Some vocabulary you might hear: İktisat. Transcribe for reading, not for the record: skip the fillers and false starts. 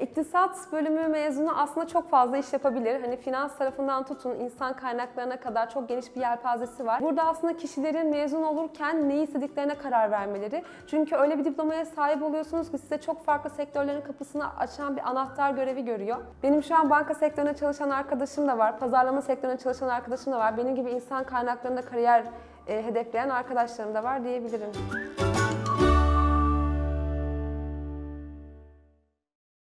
İktisat bölümü mezunu aslında çok fazla iş yapabilir. Hani finans tarafından tutun, insan kaynaklarına kadar çok geniş bir yelpazesi var. Burada aslında kişilerin mezun olurken neyi istediklerine karar vermeleri. Çünkü öyle bir diplomaya sahip oluyorsunuz ki size çok farklı sektörlerin kapısını açan bir anahtar görevi görüyor. Benim şu an banka sektörüne çalışan arkadaşım da var, pazarlama sektörüne çalışan arkadaşım da var. Benim gibi insan kaynaklarında kariyer hedefleyen arkadaşlarım da var diyebilirim.